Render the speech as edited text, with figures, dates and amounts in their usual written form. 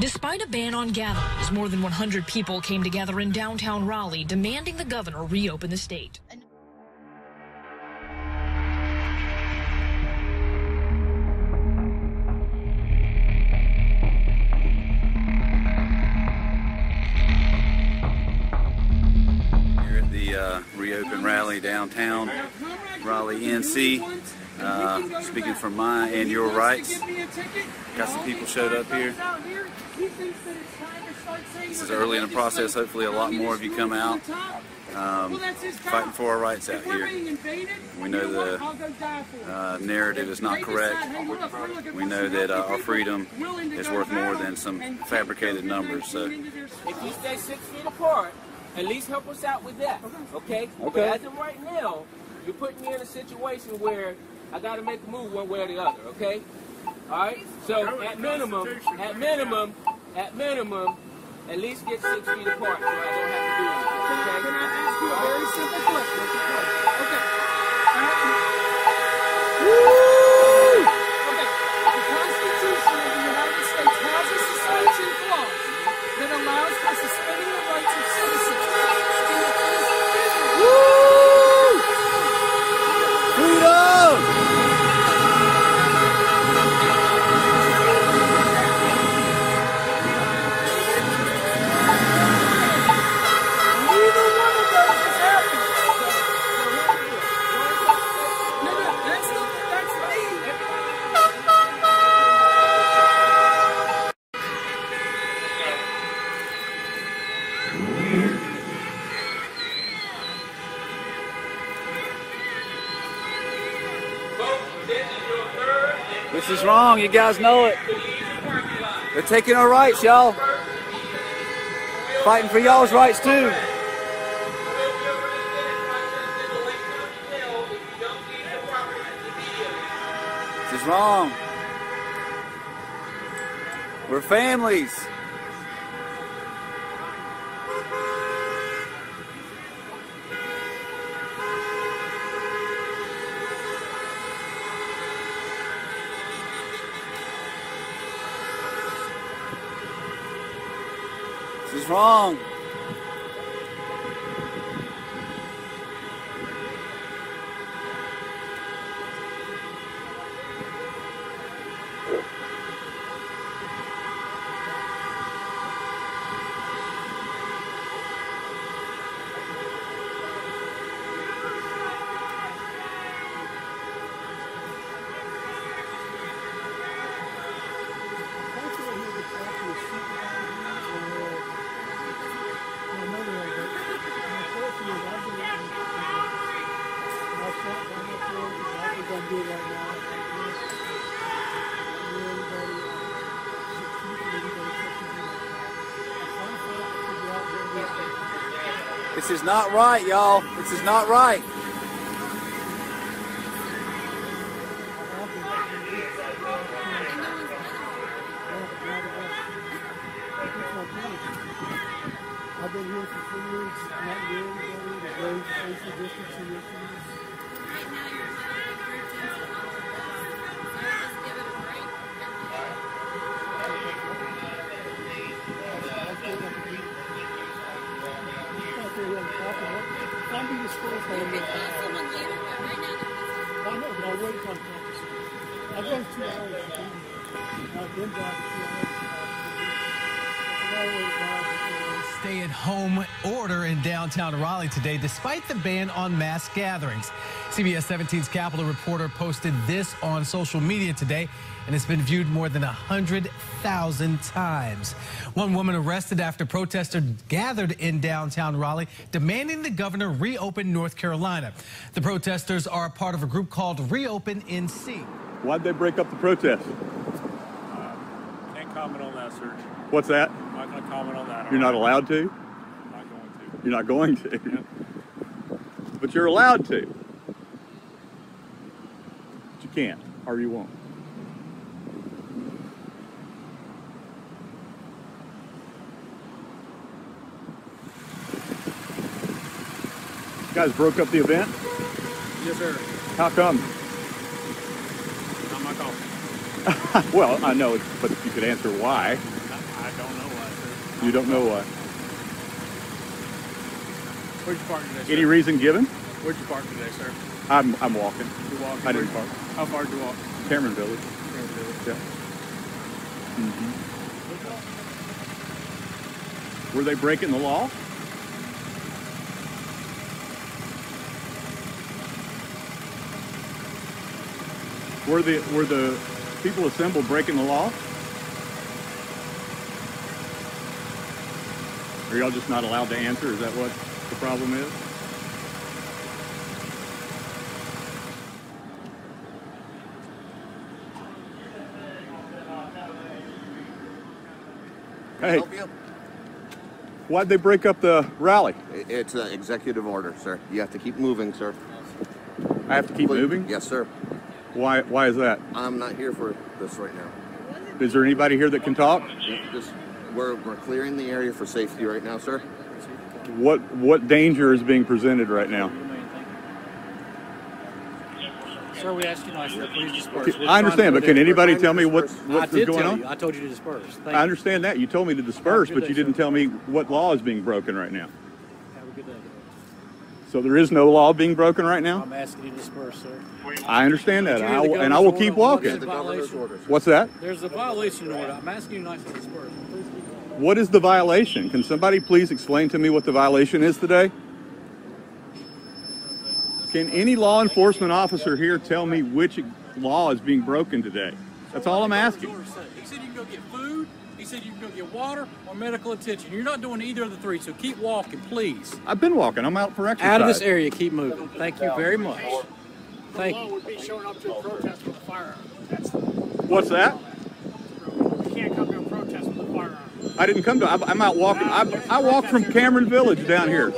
Despite a ban on gatherings, more than 100 people came together in downtown Raleigh demanding the governor reopen the state. Here at the Reopen Rally downtown, Raleigh NC. Speaking for my and your rights, got some people showed up here. This is early in the process. Hopefully a lot more of you come out fighting for our rights out here. We know the narrative is not correct. We know that our freedom is worth more than some fabricated numbers. So if you stay 6 feet apart, at least help us out with that, okay? But as of right now, you're putting me in a situation where I got to make a move one way or the other, okay? All right? So at minimum, at least get 6 feet apart so I don't have to do anything, okay? Can I ask you a very simple question? Okay. Okay. The Constitution of the United States has a suspension clause that allows for suspending the rights of citizens in the case of business. This is wrong, you guys know it. They're taking our rights, y'all. Fighting for y'all's rights too. This is wrong. We're families. This is wrong. This is not right, y'all. This is not right. I've been here for 3 years, not doing anything, social distancing issues. Stay-at-home order in downtown Raleigh today, despite the ban on mass gatherings. CBS 17's Capitol reporter posted this on social media today, and it's been viewed more than 100,000 times. One woman arrested after protesters gathered in downtown Raleigh demanding the governor reopen North Carolina. The protesters are a part of a group called Reopen NC. Why'd they break up the protest? Can't comment on that, sir. What's that? I'm not going to comment on that. You're not allowed to? I'm not going to. You're not going to? Yep. But you're allowed to. But you can't, or you won't. You guys broke up the event? Yes, sir. How come? Well, I know, but if you could answer why. Don't know why, sir. You don't know why. Where'd you park today, sir? Any reason given? Where'd you park today, sir? I'm walking. You're walking? I didn't park. How far did you walk? Cameron Village. Cameron Village. Yeah. Mm-hmm. Were they breaking the law? Were the people assembled breaking the law? Are y'all just not allowed to answer? Is that what the problem is? Hey, why'd they break up the rally? It's an executive order, sir. You have to keep moving, sir. I have to keep moving? Yes, sir. Why is that? I'm not here for this right now. Is there anybody here that can talk? We're clearing the area for safety right now, sir. What danger is being presented right now? Sir, we asked you nicely, please disperse. I understand, but can anybody tell me what is going on? I told you to disperse. I understand that. You told me to disperse, but you didn't tell me what law is being broken right now. Have a good day. So there is no law being broken right now? I'm asking you to disperse, sir. I understand that, and I will keep walking. What's that? There's a violation order. I'm asking you nicely to disperse. What is the violation? Can somebody please explain to me what the violation is today? Can any law enforcement officer here tell me which law is being broken today? That's all I'm asking. He said you can go get food. He said you can go get water or medical attention. You're not doing either of the three, so keep walking, please. I've been walking. I'm out for exercise. Out of this area, keep moving. Thank you very much. Thank you. The law would be showing up to a protest with a firearm. What's that? You can't come to a protest with a firearm. I didn't come to. I'm out walking. I walked from Cameron Village down here.